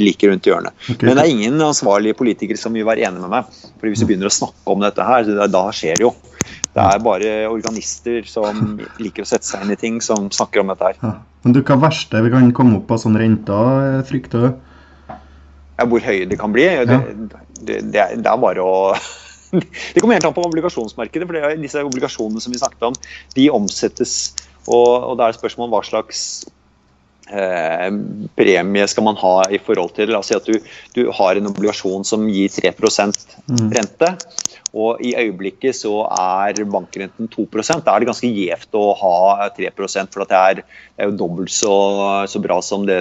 like rundt hjørnet. Men det er ingen ansvarlige politikere som vil være enige med meg, for hvis vi begynner å snakke om dette her, da skjer det jo. Det er bare organister som liker å sette seg inn i ting som snakker om dette her. Ja, men du, hva verste vi kan komme opp av sånne renter, frykter du? Ja, hvor høy det kan bli? Det er bare å... Det kommer helt an på obligasjonsmarkedet, for disse obligasjonene som vi snakket om, de omsettes, og det er spørsmål om hva slags premie skal man ha i forhold til. La oss si at du har en obligasjon som gir 3% rente, og i øyeblikket så er bankrenten 2%. Da er det ganske gjevt å ha 3%, for det er jo dobbelt så bra som det,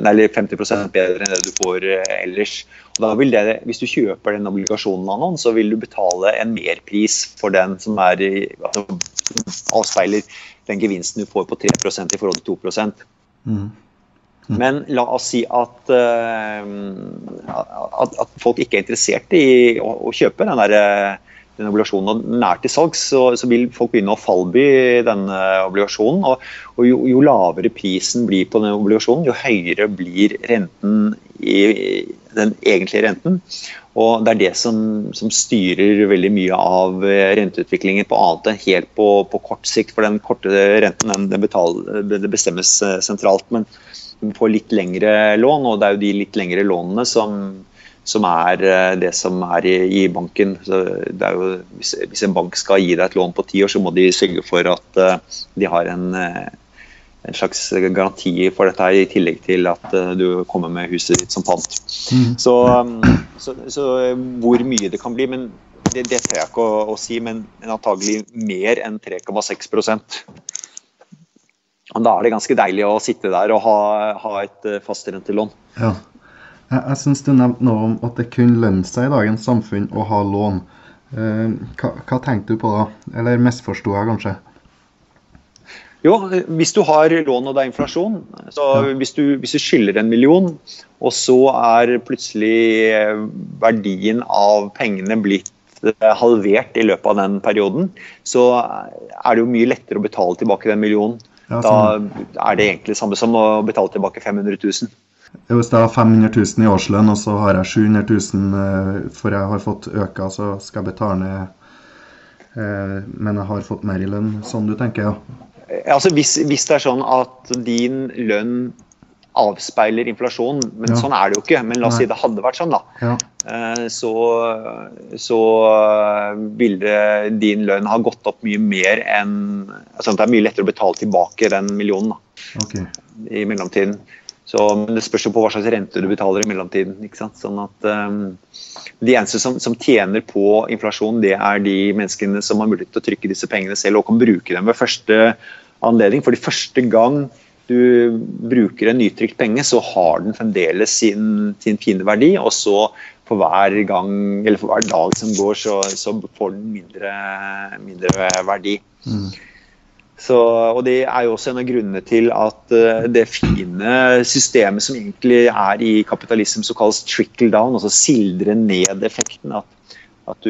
eller 50% bedre enn det du får ellers. Og da vil det, hvis du kjøper den obligasjonen av noen, så vil du betale en merpris for den som avspeiler den gevinsten du får på 3% i forhold til 2%. Men la oss si at folk ikke er interessert i å kjøpe den obligasjonen nær til salg, så vil folk begynne å fallby denne obligasjonen, og jo lavere prisen blir på den obligasjonen, jo høyere blir renten, den egentlige renten, og det er det som styrer veldig mye av renteutviklingen på annet enn helt på kort sikt, for den korte renten den bestemmes sentralt, men du får litt lengre lån, og det er jo de litt lengre lånene som er det som er i banken. Hvis en bank skal gi deg et lån på 10 år, så må de sørge for at de har en en slags garanti for dette her, i tillegg til at du kommer med huset ditt som pant. Så hvor mye det kan bli, men det tror jeg ikke å si, men antagelig mer enn 3,6%. Da er det ganske deilig å sitte der og ha et fastrentelån. Ja, jeg synes du nevnte noe om at det kun lønner seg i dagens samfunn å ha lån. Hva tenkte du på da? Eller mest forstod jeg kanskje? Jo, hvis du har lån og det er inflasjon, så hvis du skylder 1 million, og så er plutselig verdien av pengene blitt halvert i løpet av den perioden, så er det jo mye lettere å betale tilbake 1 million. Da er det egentlig samme som å betale tilbake 500 000. Hvis jeg har 500 000 i årslønn, og så har jeg 700 000 for jeg har fått øka, så skal jeg betale ned, men jeg har fått mer i lønn. Sånn du tenker, ja. Altså hvis det er sånn at din lønn avspeiler inflasjon, men sånn er det jo ikke, men la oss si det hadde vært sånn da, så ville din lønn ha gått opp mye mer enn, altså det er mye lettere å betale tilbake 1 million da, i mellomtiden. Men det spørs jo på hva slags rente du betaler i mellomtiden, ikke sant? Sånn at de eneste som tjener på inflasjon, det er de menneskene som har mulighet til å trykke disse pengene selv og kan bruke dem ved første anledning, fordi første gang du bruker en nytrykt penge, så har den fremdeles sin fine verdi, og så for hver gang, eller for hver dag som går, så får den mindre verdi. Og det er jo også en av grunnene til at det fine systemet som egentlig er i kapitalismen, så kalles trickle down, altså sildre ned effekten, at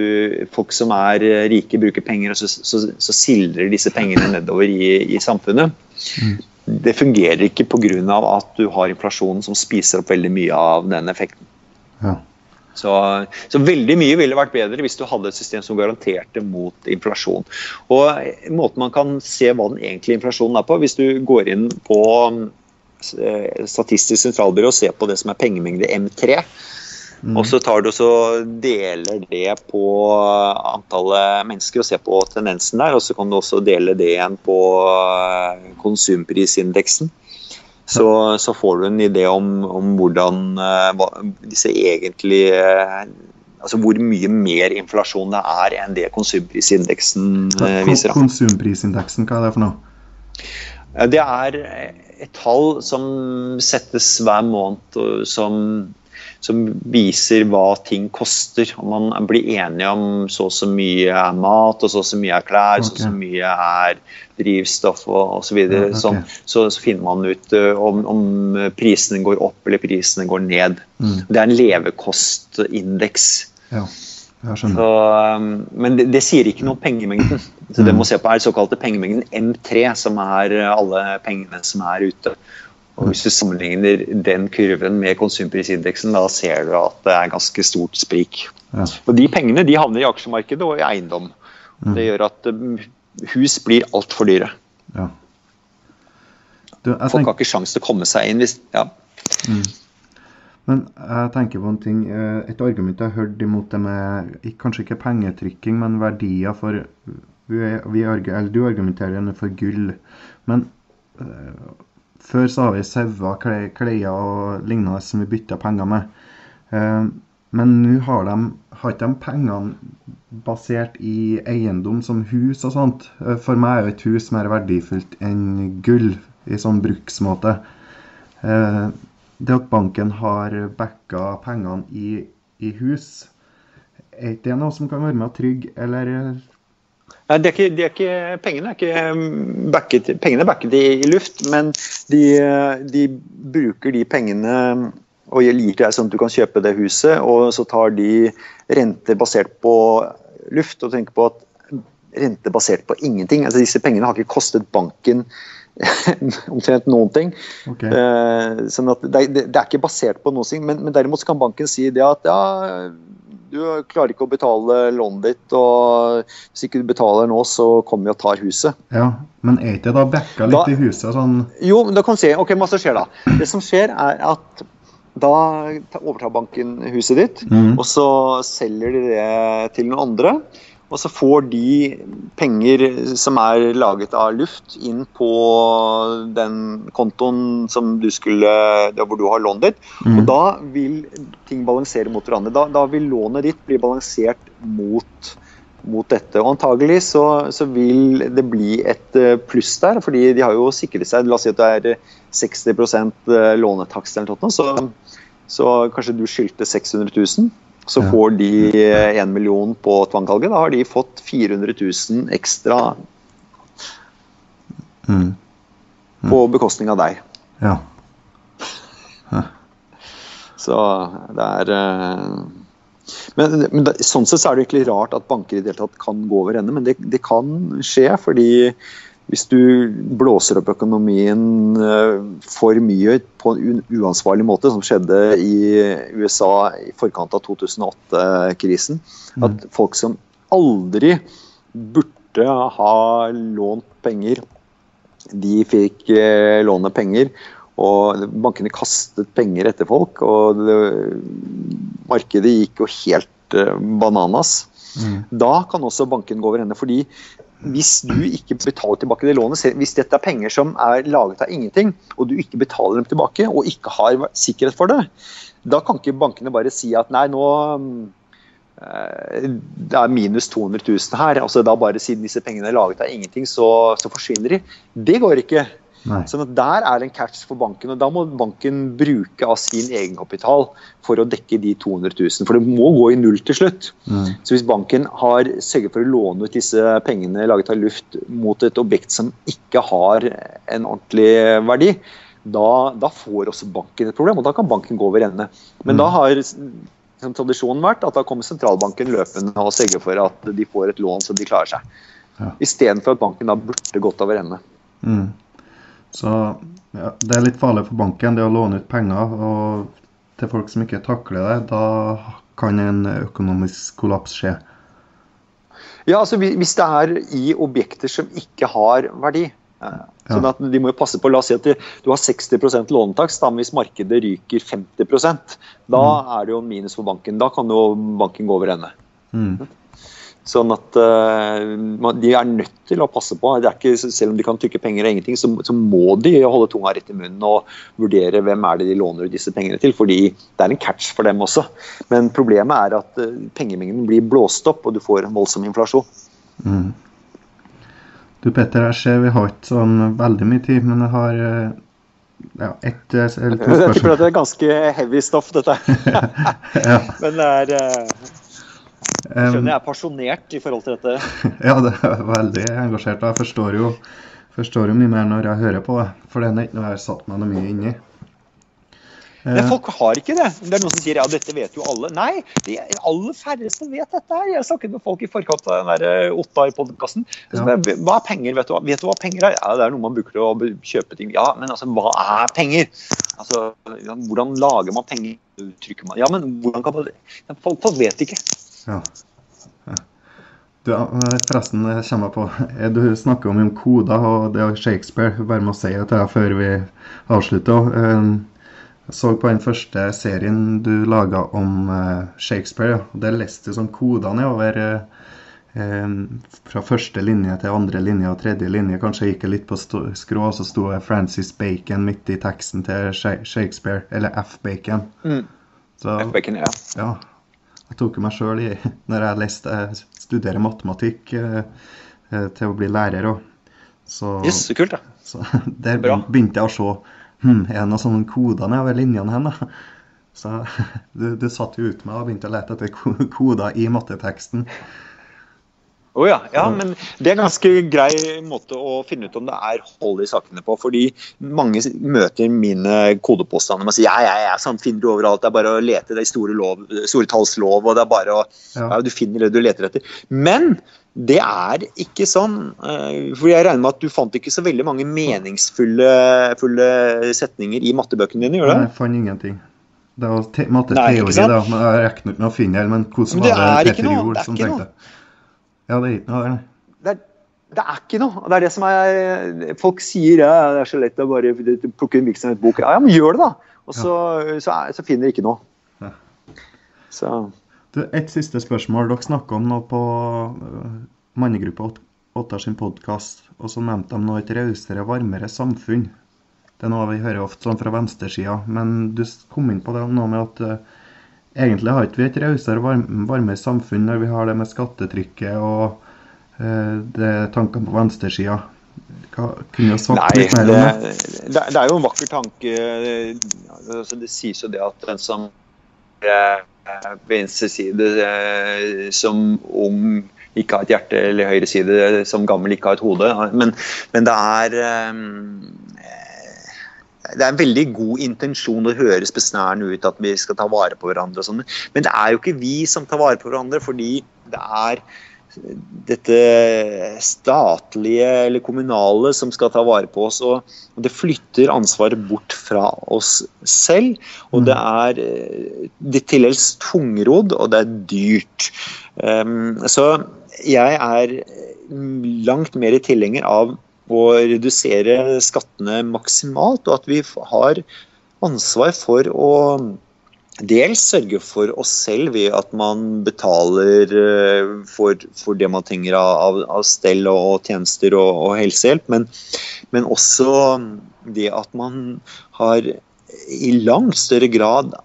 folk som er rike bruker penger, og så sildrer disse pengene nedover i samfunnet. Det fungerer ikke på grunn av at du har inflasjonen som spiser opp veldig mye av den effekten. Så veldig mye ville vært bedre hvis du hadde et system som garanterte mot inflasjon. Og måten man kan se hva den egentlige inflasjonen er på, hvis du går inn på Statistisk sentralbyrå og ser på det som er pengemengde M3, og så tar du og deler det på antallet mennesker og ser på tendensen der, og så kan du også dele det igjen på konsumprisindeksen. Så får du en idé om hvordan disse egentlig, altså hvor mye mer inflasjon det er enn det konsumprisindeksen viser. Konsumprisindeksen, hva er det for noe? Det er et tall som settes hver måned som viser hva ting koster. Man blir enige om så mye er mat, og så mye er klær, så mye er drivstoff og så videre. Så finner man ut om prisene går opp eller prisene går ned. Det er en levekostindeks. Men det sier ikke noe om pengemengden. Det man må se på er såkalte pengemengden M3, som er alle pengene som er ute. Og hvis du sammenligner den kurven med konsumprisindeksen, da ser du at det er ganske stort sprik. Og de pengene, de havner i aksjemarkedet og i eiendom. Det gjør at hus blir alt for dyre. Folk har ikke sjans til å komme seg inn. Men jeg tenker på en ting. Et argument jeg har hørt imot det med, kanskje ikke pengetrykking, men verdier for, du argumenterer det for gull. Men før så har vi sauer, kleier og lignende som vi bytter penger med. Men nå har ikke de pengene basert i eiendom som hus og sånt. For meg er jo et hus mer verdifullt enn gull i sånn bruksmåte. Det at banken har backa pengene i hus, er ikke det noe som kan være med å trygge, eller... Pengene er backet i luft, men de bruker de pengene og gir deg sånn at du kan kjøpe det huset, og så tar de renter basert på luft og tenker på at renter basert på ingenting. Altså disse pengene har ikke kostet banken omtrent noen ting. Sånn at det er ikke basert på noe, men derimot kan banken si det at ja, du klarer ikke å betale lånet ditt, og hvis ikke du betaler nå, så kommer vi og tar huset. Men er det da backa litt i huset? Jo, men da kan du se, ok, hva som skjer da? Det som skjer er at da overtar banken huset ditt, og så selger de det til noen andre, Og så får de penger som laget av luft inn på den kontoen som du skulle, hvor du har lånet ditt. Og da vil ting balansere mot hverandre. Da vil lånet ditt bli balansert mot dette. Og antagelig så vil det bli et pluss der, fordi de har jo sikret seg, la oss si at det er 60% lånetakst eller noe sånt, så kanskje du skyldte 600 000. Så får de 1 million på tvangkalget, da har de fått 400 000 ekstra på bekostning av deg. Ja. Så det er... Men sånn sett så er det virkelig rart at banker i deltatt kan gå over ende, men det kan skje, fordi hvis du blåser opp økonomien for mye på en uansvarlig måte, som skjedde i USA i forkant av 2008-krisen, at folk som aldri burde ha lånt penger, de fikk låne penger, og bankene kastet penger etter folk, og markedet gikk jo helt bananas. Da kan også banken gå over ende, fordi hvis du ikke betaler tilbake det lånet, hvis dette er penger som er laget av ingenting, og du ikke betaler dem tilbake, og ikke har sikkerhet for det, da kan ikke bankene bare si at nei, nå det er minus 200 000 her, altså da bare siden disse pengene er laget av ingenting, så forsvinner de. Det går ikke. Sånn at der er det en catch for banken, og da må banken bruke av sin egenkapital for å dekke de 200 000, for det må gå i null til slutt. Så hvis banken har sørget for å låne ut disse pengene laget av luft mot et objekt som ikke har en ordentlig verdi, da får også banken et problem, og da kan banken gå over ende. Men da har tradisjonen vært at da kommer sentralbanken løpende og sørger for at de får et lån så de klarer seg. I stedet for at banken da burde gått over ende. Så det er litt farlig for banken, det å låne ut penger, og til folk som ikke takler det, da kan en økonomisk kollaps skje. Ja, altså hvis det er i objekter som ikke har verdi. Sånn at de må jo passe på, la oss si at du har 60% lånetakst, men hvis markedet ryker 50%, da er det jo en minus for banken, da kan jo banken gå over ende. Sånn at de er nødt til å passe på. Selv om de kan trykke penger og ingenting, så må de holde tunga rett i munnen og vurdere hvem er det de låner disse pengene til, fordi det er en catch for dem også. Men problemet er at pengemengden blir blåst opp, og du får en voldsom inflasjon. Du, Petter, jeg ser vi har ikke sånn veldig mye tid, men jeg har ett eller to spørsmål. Jeg tror det er ganske heavy stoff, dette. Men det er... Skjønner, jeg er pasjonert i forhold til dette. Ja, det er veldig engasjert. Jeg forstår jo mye mer når jeg hører på det, for det er ikke noe jeg har satt meg noe mye inn i. Men folk har ikke det. Det er noen som sier, ja, dette vet jo alle. Nei, de aller færreste vet dette. Jeg snakket med folk i forkant av den der Ottar-podcasten. Hva er penger, vet du hva? Vet du hva penger er? Ja, det er noe man bruker til å kjøpe ting. Ja, men altså, hva er penger? Altså, hvordan lager man penger? Ja, men hvordan kan man det? Folk vet ikke. Ja. Forresten kommer jeg på, du snakker om koder, og det er Shakespeare, bare må si at det er før vi avslutter. Jeg så på den første serien du laget om Shakespeare, og det leste sånn kodene over fra første linje til andre linje og tredje linje, kanskje gikk jeg litt på skrå, så sto Francis Bacon midt i teksten til Shakespeare, eller F. Bacon. F. Bacon, ja. Ja. Jeg tok meg selv i, når jeg studerer matematikk til å bli lærer. Yes, så kult da. Der begynte jeg å se, er det noen sånne kodene over linjene henne? Så du satt jo ut med og begynte å lete etter koder i matteteksten. Åja, ja, men det er en ganske grei måte å finne ut om det er hold i sakene på, fordi mange møter mine kodepåstander med å si ja, sånn finner du overalt, det er bare å lete, det er store tallslov, og det er bare å, ja, du finner det du leter etter. Men det er ikke sånn, for jeg regner med at du fant ikke så veldig mange meningsfulle setninger i mattebøkene dine, gjør det? Nei, jeg fant ingenting. Det var matteteori da, men jeg rekner ikke med å finne det, men hvordan var det Petter gjorde som tenkte? Ja, det er ikke noe, det er ikke noe. Det er det som er, folk sier, ja, det er så lett å bare plukke en virksomhetsbok. Ja, men gjør det da. Og så finner de ikke noe. Et siste spørsmål. Dere snakket om noe på Mannegruppa Ottar sin podcast, og så nevnte de noe et rausere, varmere samfunn. Det er noe vi hører ofte sånn fra venstresida, men du kom inn på det nå med at egentlig har ikke vi et rausere, varmere samfunn når vi har det med skattetrykket og det tankene på venstresida. Kunne jeg sagt litt mer om det? Det er jo en vakker tanke. Det sies jo det at den som venstre side som ung ikke har et hjerte, eller høyre side som gammel ikke har et hode, men det er en veldig god intensjon, å høres besnærende ut at vi skal ta vare på hverandre og sånn, men det er jo ikke vi som tar vare på hverandre, fordi det er dette statlige eller kommunale som skal ta vare på oss, og det flytter ansvaret bort fra oss selv, og det er til dels tungrodd, og det er dyrt. Så jeg er langt mer i tilhenger av å redusere skattene maksimalt, og at vi har ansvar for å dels sørge for oss selv ved at man betaler for det man trenger av stell og tjenester og helsehjelp, men også det at man har i langt større grad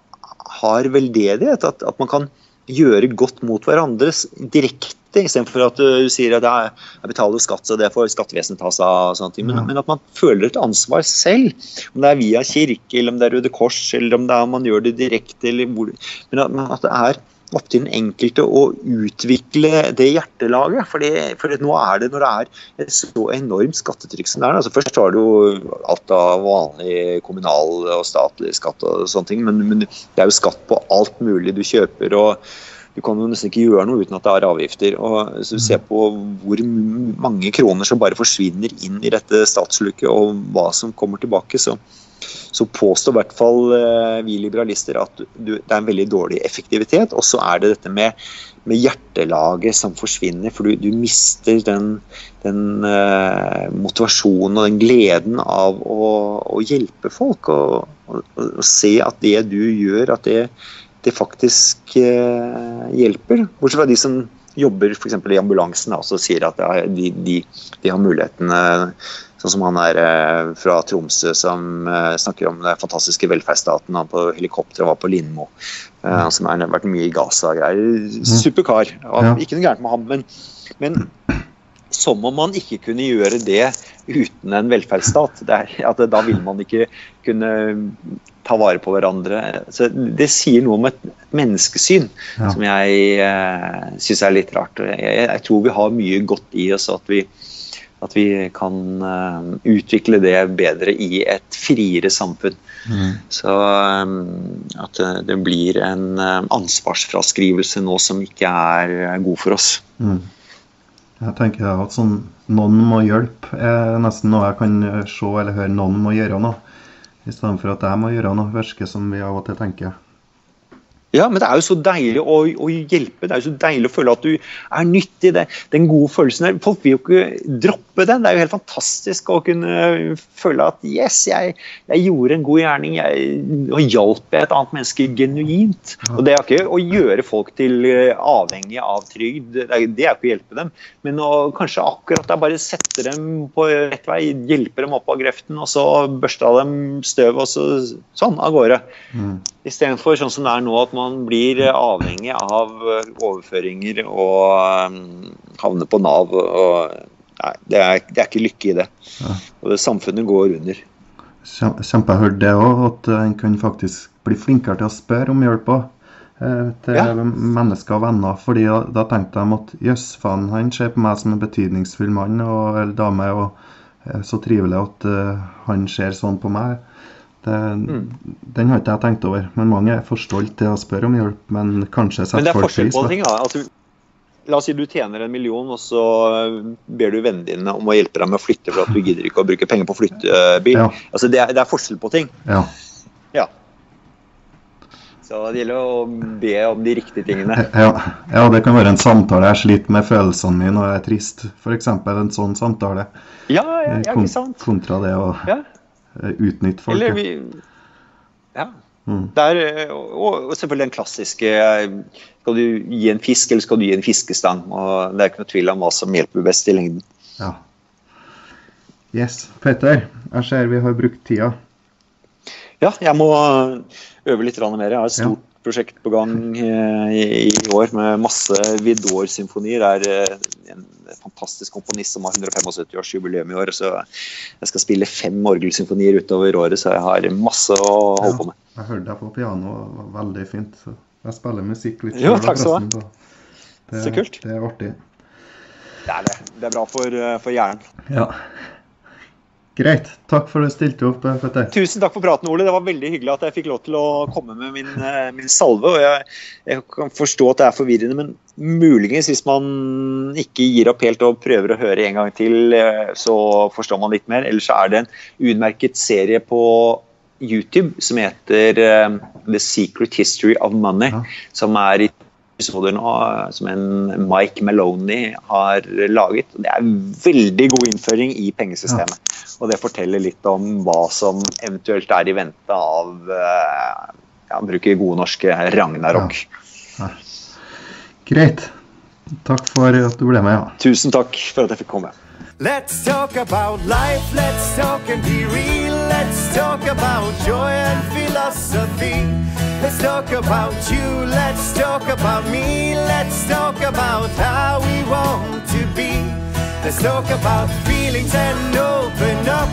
har veldedighet, at man kan gjøre godt mot hverandre direkte, i stedet for at du sier at jeg betaler skatt, så det får skattevesenet ta seg av, og sånne ting, men at man føler et ansvar selv, om det er via kirke, eller om det er Røde Kors, eller om det er man gjør det direkte, men at det er opp til den enkelte å utvikle det hjertelaget, for nå er det, når det er så enormt skattetrykk som det er, altså først har du jo alt av vanlig kommunal og statlig skatt og sånne ting, men det er jo skatt på alt mulig du kjøper, og du kan jo nesten ikke gjøre noe uten at det er avgifter, og så du ser på hvor mange kroner som bare forsvinner inn i dette statsluket, og hva som kommer tilbake, så påstår i hvert fall vi liberalister at det er en veldig dårlig effektivitet, og så er det dette med hjertelaget som forsvinner, for du mister den motivasjonen og den gleden av å hjelpe folk, og se at det du gjør, at det faktisk hjelper. Bortsett fra de som jobber for eksempel i ambulansen, og sier at de har mulighetene, sånn som han er fra Tromsø som snakker om den fantastiske velferdsstaten, han på helikopter og var på Lindmo, han som har vært mye i Gaza, superkar, ikke noe gærent med ham, men som om man ikke kunne gjøre det uten en velferdsstat, at da vil man ikke kunne ta vare på hverandre. Så det sier noe om et menneskesyn som jeg synes er litt rart. Jeg tror vi har mye godt i oss, at vi kan utvikle det bedre i et friere samfunn. Så at det blir en ansvarsfraskrivelse nå som ikke er god for oss. Jeg tenker at noen må hjelpe, nesten noe jeg kan se eller høre noen må gjøre noe, i stedet for at jeg må gjøre noe, virker som vi av og til tenker. Ja, men det er jo så deilig å hjelpe, det er jo så deilig å føle at du er nyttig, den gode følelsen der. Folk vil jo ikke droppe den, det er jo helt fantastisk å kunne føle at yes, jeg gjorde en god gjerning, og hjalp et annet menneske genuint. Og det er ikke å gjøre folk til avhengig av trygd, det er jo ikke å hjelpe dem, men kanskje akkurat det er bare å sette dem på rett vei, hjelpe dem opp av grøften, og så børste av dem støv, og sånn av gårde. I stedet for sånn som det er nå, at man blir avhengig av overføringer og havner på NAV. Det er ikke lykke i det. Og samfunnet går under. Kjempe, jeg hørte det også, at en kan faktisk bli flinkere til å spørre om hjelp til mennesker og venner, fordi da tenkte jeg at jøss, faen, han ser på meg som en betydningsfull mann eller dame, og så trivelig at han ser sånn på meg. Den har ikke jeg tenkt over, men mange er for stolt til å spørre om hjelp, men kanskje setter folk pris på det. La oss si du tjener 1 million, og så ber du vennene dine om å hjelpe deg med å flytte, for at du gidder ikke å bruke penger på flyttebil. Altså det er forskjell på ting. Ja. Så det gjelder å be om de riktige tingene. Ja, det kan være en samtale. Jeg sliter med følelsene mine, og jeg er trist. For eksempel en sånn samtale. Ja, ikke sant. Kontra det å utnytt folk. Der, og selvfølgelig den klassiske skal du gi en fisk eller skal du gi en fiskestang og det ikke noe tvil om hva som hjelper best i lengden ja. Yes, Petter, jeg ser vi har brukt tida ja, jeg må øve litt mer, jeg har et stort prosjekt på gang i år med masse Vidor-symfonier det en fantastisk komponist som har 175 års jubileum i år så jeg skal spille 5 orgelsymfonier utover året så jeg har masse å holde på med Jeg hørte deg på piano, det var veldig fint. Så jeg spiller musikk litt. Jo, takk så mye. Så kult. Det artig. Det det. Det bra for hjernen. Ja. Greit. Takk for at du stilte opp, Petter. Tusen takk for praten, Ole. Det var veldig hyggelig at jeg fikk lov til å komme med min salve. Og jeg kan forstå at det forvirrende, men muligens hvis man ikke gir opp helt og prøver å høre en gang til, så forstår man litt mer. Ellers det en utmerket serie på YouTube som heter The Secret History of Money som i episoder nå som en Mike Meloni har laget. Det veldig god innføring i pengesystemet og det forteller litt om hva som eventuelt i vente av å bruke gode norske Ragnarok. Greit. Takk for at du ble med. Tusen takk for at jeg fikk komme. Let's talk about life, let's talk and be real. Let's talk about joy and philosophy. Let's talk about you, let's talk about me. Let's talk about how we want to be. Let's talk about feelings and open up.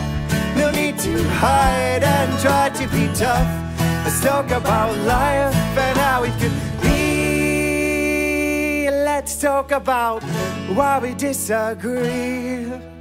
No need to hide and try to be tough. Let's talk about life and how it could be. Let's talk about why we disagree.